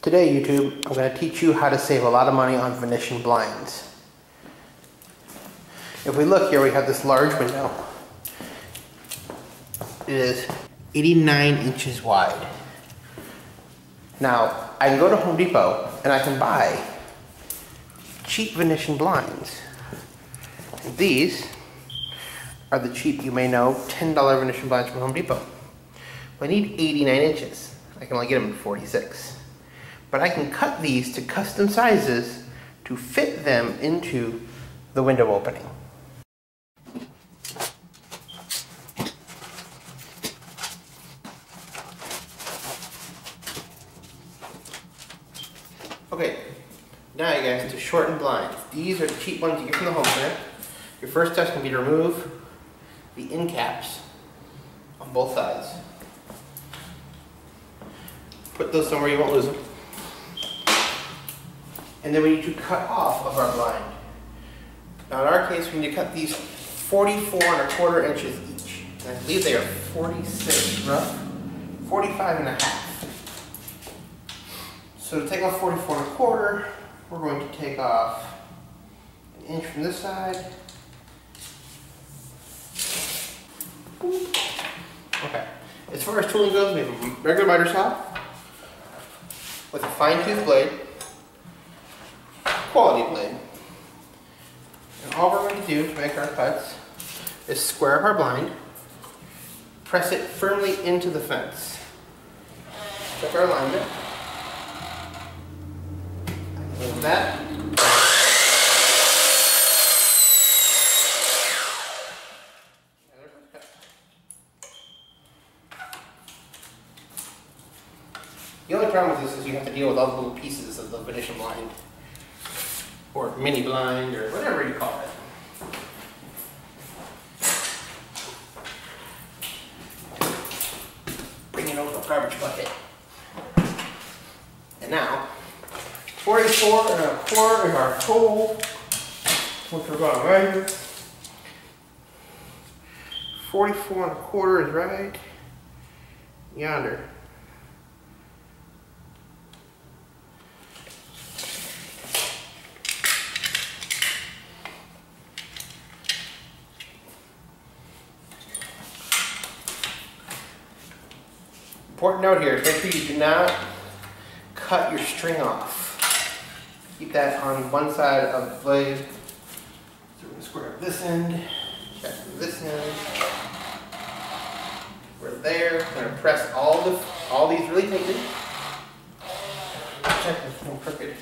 Today, YouTube, I'm going to teach you how to save a lot of money on Venetian blinds. If we look here, we have this large window. It is 89 inches wide. Now, I can go to Home Depot and I can buy cheap Venetian blinds. These are the cheap, you may know, $10 Venetian blinds from Home Depot. I need 89 inches. I can only get them at 46. But I can cut these to custom sizes to fit them into the window opening. Okay, now you guys, to shorten blinds. These are the cheap ones you get from the home center. Your first step can be to remove the end caps on both sides. Put those somewhere you won't lose them. And then we need to cut off of our blind. Now in our case, we need to cut these 44¼ inches each. And I believe they are 46, rough, 45½. So to take off 44¼ we're going to take off 1 inch from this side. Okay, as far as tooling goes, we have a regular miter saw with a fine tooth blade. Quality blade. And all we're going to do to make our cuts is square up our blind, press it firmly into the fence. Check our alignment. Move that. The only problem with this is you have to deal with all the little pieces of the Venetian blind, or mini blind, or whatever you call it. Bring it over the garbage bucket. And now, 44¼ is our total, which we're going to measure. 44¼ is right yonder. Important note here is make sure you do not cut your string off. Keep that on one side of the blade. So we're going to square up this end, check this end. We're there. We're going to press all these really tightly. Check if it's crooked.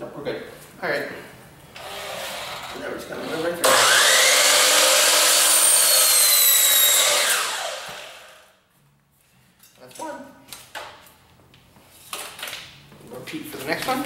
Nope, we're good. All right. And now we're just going to move right through. Repeat for the next one.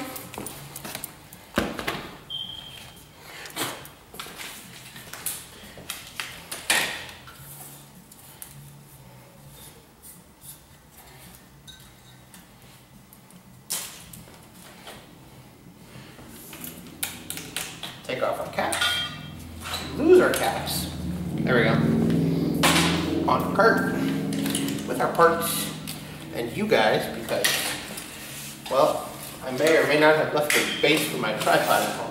Take off our caps. Lose our caps. There we go. On the cart with our parts. And you guys, because, well, I may or may not have left the base for my tripod at home.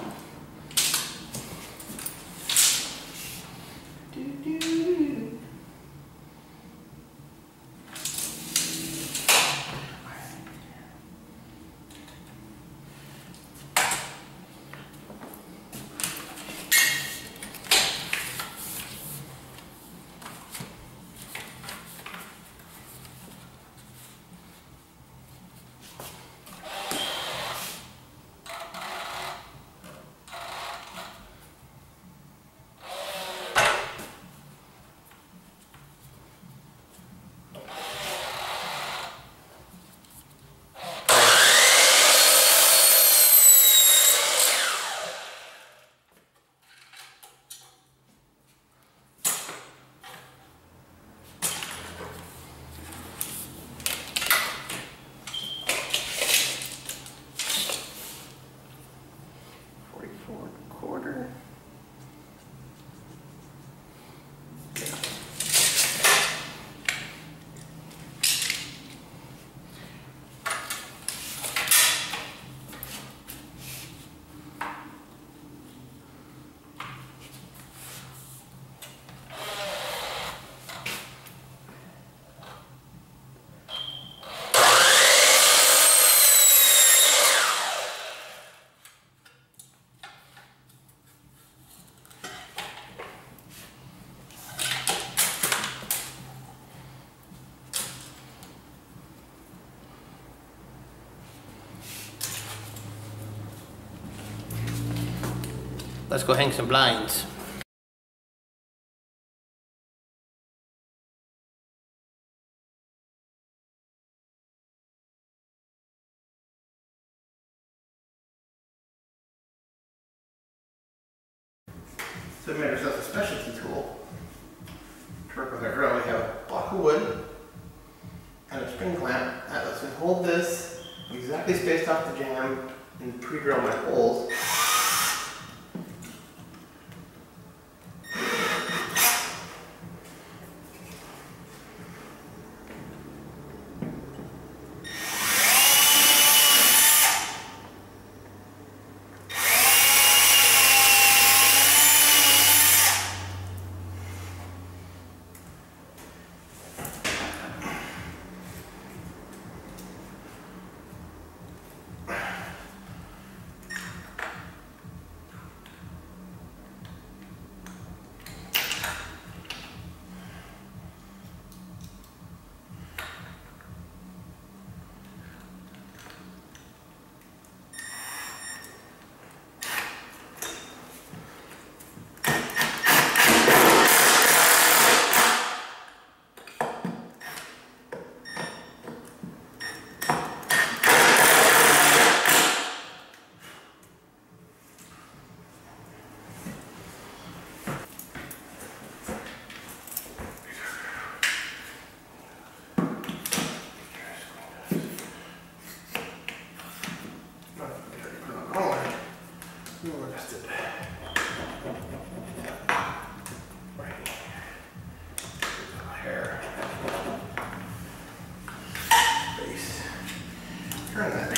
Let's go hang some blinds. So we made ourselves a specialty tool to work with our drill. We have a block of wood and a spring clamp that lets me hold this exactly spaced off the jam and pre-drill my holes. Turn that.